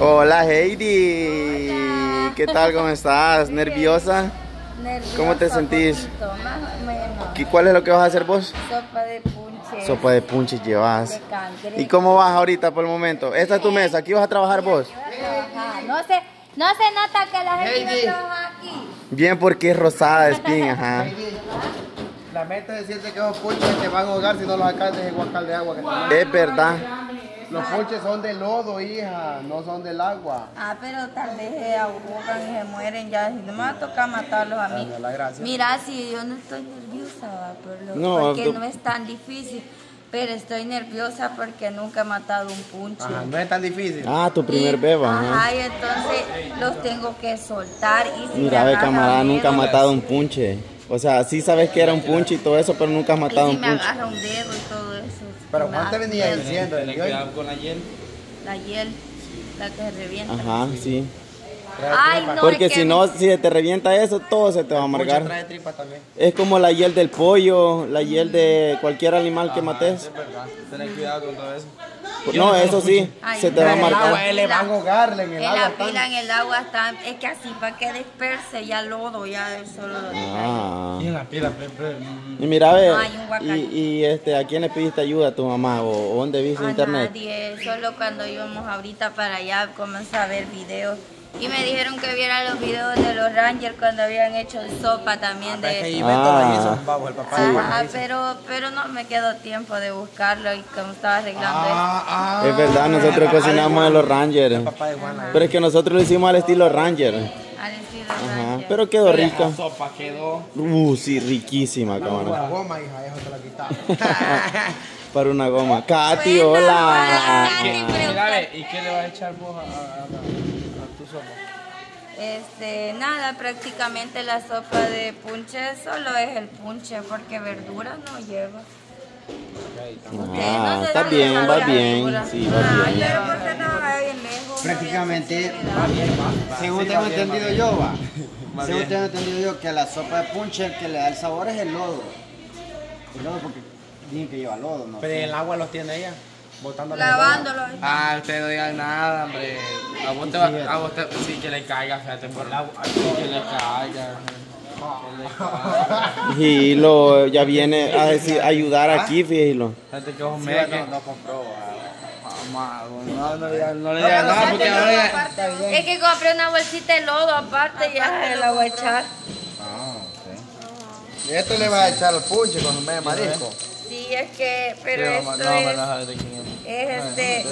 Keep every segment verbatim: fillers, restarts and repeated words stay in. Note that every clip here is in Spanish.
Hola Heidi. Hola. ¿Qué tal? ¿Cómo estás? ¿Nerviosa? Nerviosa. ¿Cómo te sentís? ¿Y cuál es lo que vas a hacer vos? Sopa de punches. Sopa de punches llevas. ¿Y cómo vas ahorita por el momento? Esta es tu mesa. ¿Aquí vas a trabajar vos? No sé. No se nota que la gente Heidi. No trabaja aquí. Bien, porque es rosada, es bien, ajá. Heidi, la meta es decirte que esos punches te van a ahogar si no los alcanzas en guacal de agua. Que wow. Es verdad. Los punches son de lodo, hija, no son del agua. Ah, pero tal vez se ahogan y se mueren ya. No me va a tocar matarlos a mí. Mira, si yo no estoy nerviosa, pero no, porque no es tan difícil. Pero estoy nerviosa porque nunca he matado un punche. Ajá, no es tan difícil. Ah, tu primer beba. Ajá, ajá, y entonces los tengo que soltar. Y si mira, ve, camarada, nunca ha matado un punche. O sea, sí sabes que era un punche y todo eso, pero nunca has matado y si un punche. Y me agarra un dedo y todo eso. Pero Juan te venía diciendo. ¿Te cuidado con la hiel? La hiel, la que se revienta. Ajá, sí. Ay, no, porque si no, si se te revienta eso, todo se te va a amargar. Trae tripa también. Es como la hiel del pollo, la hiel de cualquier animal que mates. Es verdad, tenés cuidado con todo eso. No, eso sí, ay, se te va a amargar. Le van a ahogar en el agua. La pila en el agua está, es que así para que disperse ya lodo, ya solo lo ah. Y en la pila, pe, pe, pe. Y mira, ve, no, y, y este, ¿a quién le pidiste ayuda? ¿A tu mamá o, o dónde viste a internet? Nadie, solo cuando íbamos ahorita para allá comencé a ver videos. Y me dijeron que vieran los videos de los Rangers cuando habían hecho sopa también. Ah, de... Ahí ah, hizo, el papá sí. Ajá, pero, pero no me quedó tiempo de buscarlo y como estaba arreglando ah, eso. Ah, es verdad, nosotros cocinamos de los Rangers. El papá de Juana, pero es que nosotros lo hicimos al estilo Ranger. Al estilo ajá, Ranger. Pero quedó rica. Pero sopa quedó... Uh, sí, riquísima, cabrón. Para una goma, hija, eso te la quitaba. Para una goma. Katy, bueno, hola. ¿Y qué le vas a echar vos a, a, a... Este, nada, prácticamente la sopa de punche solo es el punche porque verdura no lleva. Ah, no está bien, va bien, sí, va ah, bien. Pero porque no va bien lejos. Prácticamente, va bien, va. Según tengo entendido yo, va. Según tengo entendido yo que a la sopa de punche el que le da el sabor es el lodo. El lodo porque dicen que lleva lodo, ¿no? Pero el agua los tiene ella. Lavándolo. Ah, usted no diga nada, hombre. A vos te va, a vos te, sí que le caiga, fíjate, por el agua. Sí que le caiga. Y lo ya viene a decir, ayudar aquí, fíjelo. Fíjate que vos me no compró. No, no le no le diga nada porque no le... Es que compré una bolsita de lodo aparte y ya la voy a echar. Ah, ok. Y esto le va a echar al punche con un medio marisco. Sí, es que, pero sí, esto no, es, no, de es este,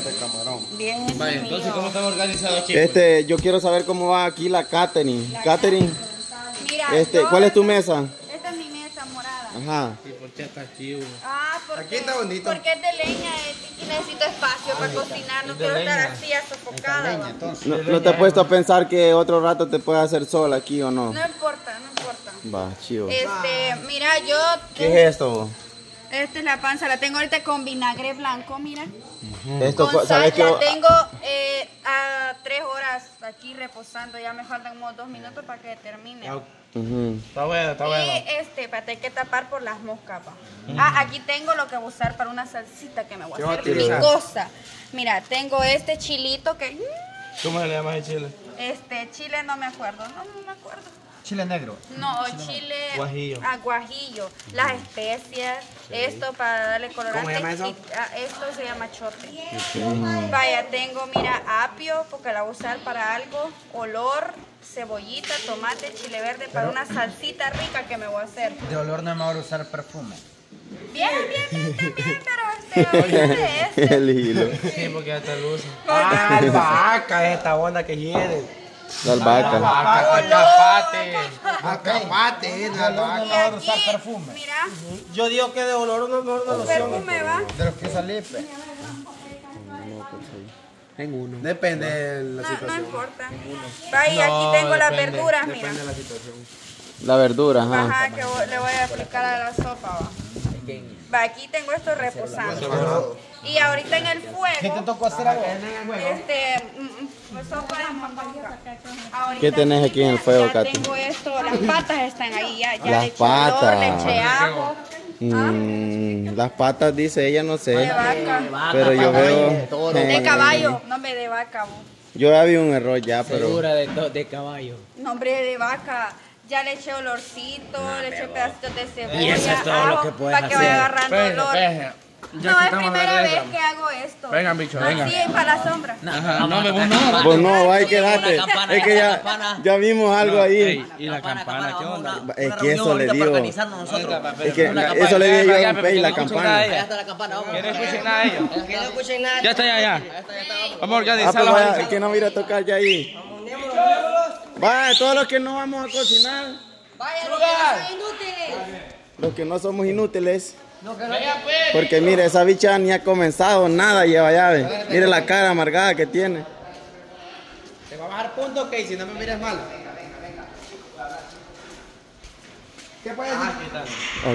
bien es vale, entonces, ¿cómo estamos organizados aquí? Este, yo quiero saber cómo va aquí la catering. La catering. Mira, este, ¿cuál es tu mesa? Esta es mi mesa morada. Ajá. ¿Y por qué está aquí? Ah, porque, aquí está bonito. Porque es de leña, es, necesito espacio ah, para cocinar, no quiero leña. Estar así asofocada. Leña, entonces, no, ¿no te has puesto a pensar que otro rato te puedes hacer sola aquí o no? No importa, no importa. Va, chido. Este, ah. mira, yo... ¿Qué es esto? Esta es la panza, la tengo ahorita con vinagre blanco, mira. Uh-huh. Esto, con sal, ¿sabes la que... tengo eh, a tres horas aquí reposando, ya me faltan como dos minutos para que termine. Uh-huh. Está bueno, está bueno. Y este, para tener que tapar por las moscas. Uh-huh. Ah, aquí tengo lo que voy a usar para una salsita que me voy a hacer picosa. Mira, tengo este chilito que... ¿Cómo se le llama el chile? Este, chile no me acuerdo, no, no me acuerdo. ¿Chile negro? No, chile, chile guajillo. A guajillo. Las especias, sí. Esto para darle colorante. ¿Cómo se llama eso? Y, esto se llama chote. Okay. Vaya, tengo, mira, apio, porque la voy a usar para algo, olor, cebollita, tomate, chile verde, para una salsita rica que me voy a hacer. De olor no me voy a usar perfume. Bien, bien, bien, bien, bien, pero este, este. El hilo. Sí, porque ya te luce. Ah, la vaca, esta onda que hiede. La albahaca. Acapate. Acapate. No voy a usar perfume. Mira. Yo digo que de olor no olor no loción. Perfume va. De los que salen. En uno. Depende de la situación. No importa. Va y aquí tengo las verduras, mira. Depende de la situación. La verdura, ajá. Ajá, que le voy a aplicar a la sopa, va. Va, aquí tengo esto reposando. Y ahorita en el fuego. ¿Qué te tocó hacer ahora? Este, sopa de mandioca. ¿Qué tenés aquí en el fuego, Katy? Tengo esto, las patas están ahí, ya, ya le eché olor, le eché ajo. Mm, ¿ah? Las patas dice ella, no sé. De vaca. Pero yo veo. De caballo, no me de vaca, vos. Yo había un error ya, pero... Segura de, de caballo. Nombre de vaca. Ya le eché olorcito, no, le eché pedacitos de cebolla, y eso es todo ajo, lo que puedes para que hacer. Vaya agarrando peje, olor. Peje. No, es primera vez que hago esto. Venga, bicho, venga. Así, para la sombra. Ajá, no, vos no. Vos no, ahí quedate. Es que ya, ya vimos algo ahí. ¿Y la campana? ¿Qué onda? Es que eso le digo. Es que eso le digo yo a Pey, la campana. Allá está la campana, vamos. Que no escuchen nada de ellos. Que no escuchen nada. Ya está, ya, ya. Vamos a organizarlo. Es que no mira a tocar ya ahí. Va, todos los que no vamos a cocinar. Vaya, los que no somos inútiles. Los que no somos inútiles. Porque mire, esa bicha ni ha comenzado, nada lleva llave. Mire la cara amargada que tiene. Te va a bajar punto, ok, si no me miras mal. Venga, venga, venga. ¿Qué puedes decir?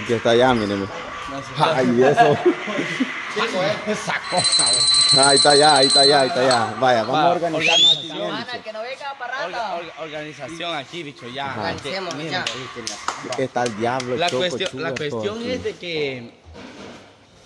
Aquí está ya, míreme. Ay, eso. Esa cosa, güey. Ahí está ya, ahí está ya, ahí está ya. Vaya, vamos a organizarnos aquí. Que no venga parrata. Organización aquí, bicho, ya. Organicemos, ya. ¿Qué está el diablo? La cuestión es de que...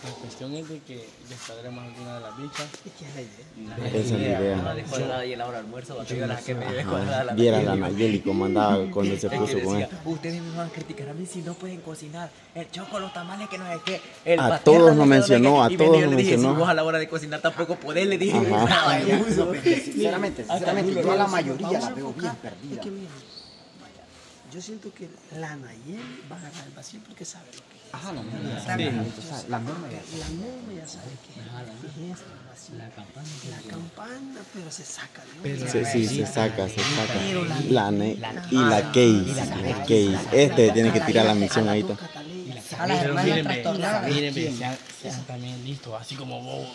La cuestión es de que descargaremos alguna de las bichas. ¿Qué es la idea? Esa es la idea. No la Nayeli ahora almuerzo, batida la que me descuadrada la Nayeli. Viera la Nayeli como andaba cuando se puso con él. Ustedes me van a criticar a mí si no pueden cocinar. El choco, los tamales, que no es que... A todos nos mencionó, a todos nos mencionó. Si vos a la hora de cocinar tampoco podés, le dije. Sinceramente, sinceramente, yo a la mayoría la veo bien perdida. Yo siento que la Nayeli va a ganar el vacío porque sabe lo que... Ajá, la norma ya sabe. La norma ya sabe que es la campana. La campana, pero se saca. Sí, sí, se saca, se saca. Y la case. Este tiene que tirar la misión ahorita. Mírenme, se hace también listo, así como vos.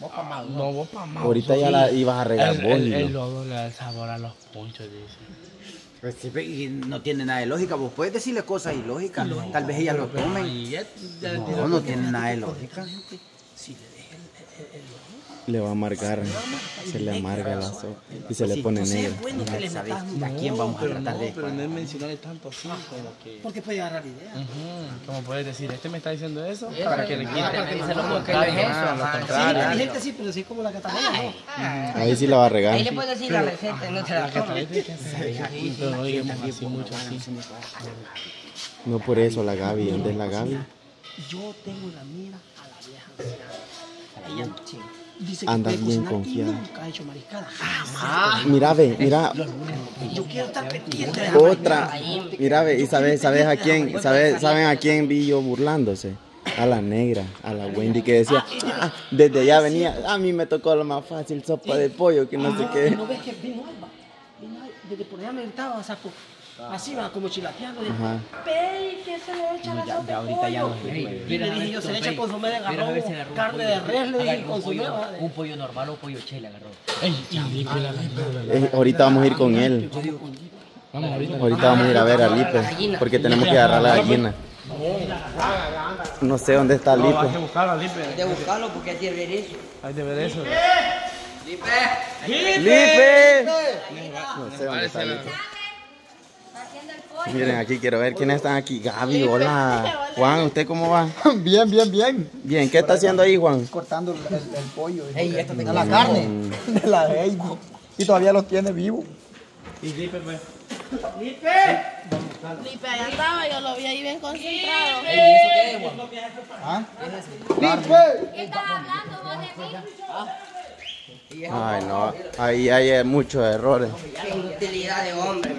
Vos pa' más. No, vos pa' más. Ahorita ya la ibas a regar vos. El lodo le da el sabor a los ponchos, dice. Y no tiene nada de lógica. Vos puedes decirle cosas ilógicas, no, tal vez ellas lo tomen. No, no tiene nada de lógica. Le va a amargar, se le amarga la sopa y se le pone negro. ¿A quién vamos a tratar de? Pero no mencionarle tanto así como que... Porque puede agarrar ideas. Como puedes decir, este me está diciendo eso para que le quite. Hay gente así, pero sí como la Catalina. Ahí sí la va a regar. Ahí le puedes decir la receta, no te la comes. No por eso la Gaby, ¿dónde es la Gaby? Yo tengo la mira a la vieja. Ella no. Dice que anda bien confiada. Nunca ha hecho mariscada. Jamás. Mira, ve, mira. Yo quiero estar pendiente de la otra. Mira, ve, y sabes, sabes a quién, sabes, saben a quién vi yo burlándose. A la negra, a la Wendy que decía, ah, desde allá venía, a mí me tocó lo más fácil, sopa de pollo, que no sé qué. ¿No ves que vino Alba? Desde por allá me gritaba, saco. Así va, como chilateando. Pey, ¿qué se le echa la sopa de pollo? Le dije yo, se le echa consomé de garrobo, carne de res, le dije consomé. Un pollo normal o pollo chela, garrobo. Ahorita vamos a ir con él. Ahorita vamos a ir a ver a Lipe, porque tenemos que agarrar la gallina. No sé dónde está Lipe. Hay que buscarlo a Lipe. Hay que buscarlo porque hay que ver eso. Hay que ver eso. ¡Lipe! ¡Lipe! No sé dónde está Lipe. Miren, aquí quiero ver quiénes están aquí. Gaby, hola. Juan, ¿usted cómo va? Bien, bien, bien. Bien, ¿qué está haciendo ahí, Juan? Cortando el, el pollo. Ey, esto tenga la carne. De la Heidi. Y todavía los tiene vivos. Y Lipe, pues. ¡Lipe! Lipe, allá andaba, yo lo vi ahí bien concentrado. Ey, ¿eso qué es, Juan? ¿Ah? ¡Lipe! ¿Qué estás hablando vos de mí? ¿Ah? Ay, no. Ahí hay muchos errores. Qué utilidad de hombre.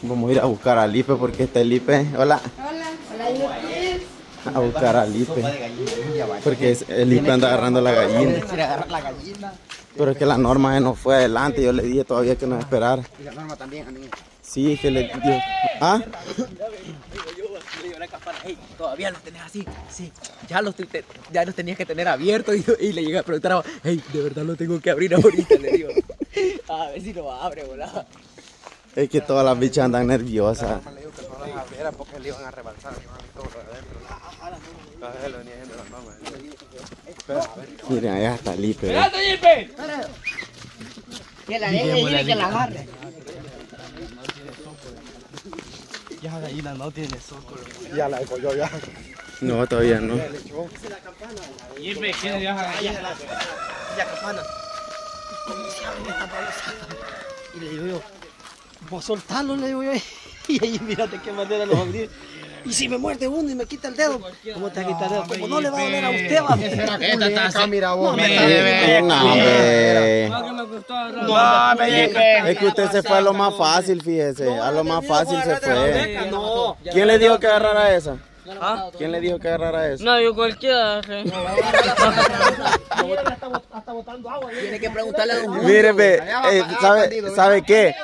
Vamos a ir a buscar a Lipe porque está el Lipe. Hola. Hola. Hola, Lipe. A buscar a Lipe. Porque el Lipe anda agarrando la gallina. Pero es que la Norma no fue adelante. Yo le dije todavía que no esperara. Y la Norma también, amigo. Sí, que le dije. ¿Ah? Todavía los tenés así. Sí. Ya los, ya los tenías que tener abiertos. Y, y le llegué a preguntar a hey, de verdad lo tengo que abrir ahorita. Le digo. A ver si lo abre, volado. Es que todas las bichas andan nerviosas. Le digo que no las abrieran porque le iban a rebalsar. Miren, allá está Lipe. ¡Espérate, Lipe! Que la deje y que la agarre. Ya la gallina no tiene soco. Ya la dejó yo ya. No, todavía no. Lipe, ¿quién le deja la gallina? La campana. ¿Cómo se abre esta pavesada? Y le digo yo, vos soltalo, le digo yo. Y ahí, mírate qué manera los abrí. Y si me muerde uno y me quita el dedo, ¿cómo te va a quitar el dedo? Como no le va a doler a usted, va a ver. Es que usted se fue a lo más fácil, fíjese. A lo más fácil se fue. ¿Quién le dijo que agarrara esa? ¿Ah? ¿Quién le dijo que agarrara eso? No, yo cualquiera. Hasta botando agua. Tiene que preguntarle a don Juan. Míreme, ¿sabe qué?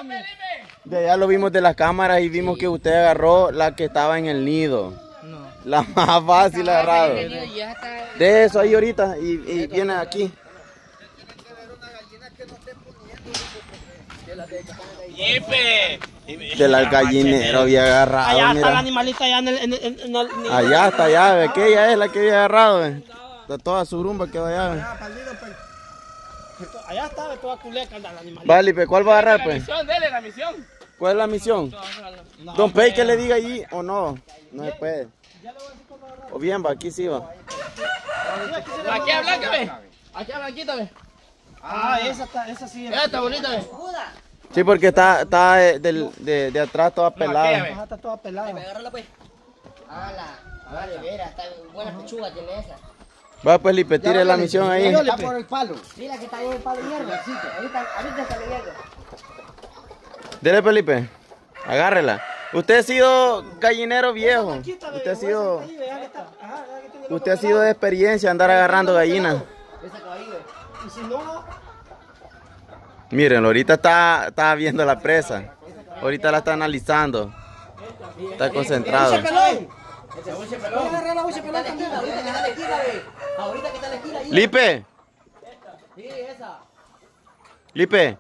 De allá lo vimos de las cámaras y vimos que usted agarró la que estaba en el nido. No. La más fácil agarrado. De eso ahí ahorita y, y viene aquí. Tiene que haber una gallina que no esté poniendo. De la gallinero había agarrado. Allá está mira. El animalito allá en el... En el, en el, en el... Allá está, allá, ve que ella es la que había agarrado, ve. De toda su rumba que vaya, ve. Allá está, de toda culeca el animalito. Vale, pues, ¿cuál va a agarrar, pues? La misión, dele la misión. ¿Cuál es la misión? No, Don Pey, no, que le diga allí o no. No se puede. O bien, va, aquí sí va. Aquí a blanca, ve. Aquí a blanquita, ve. Ah, esa está, esa sí. Esa está bonita, ve. Sí, porque está, está de, de, de, de atrás toda pelada. No, está toda pelada. Agárrala, pues. Hágala. Vale, mira, está buena pechuga, tiene esa. Va, pues, Lipe, tire la misión ahí. Está por el palo. Mira que está ahí el palo, mierda. Ahorita, ahorita está leyendo. Dele, Felipe. Agárrela. Usted ha sido gallinero viejo. Usted ha sido... Usted ha sido de experiencia andar agarrando gallinas. Y si no... Mírenlo, ahorita está, está viendo la presa. Ahorita la está analizando. Está concentrado. Lipe. Lipe.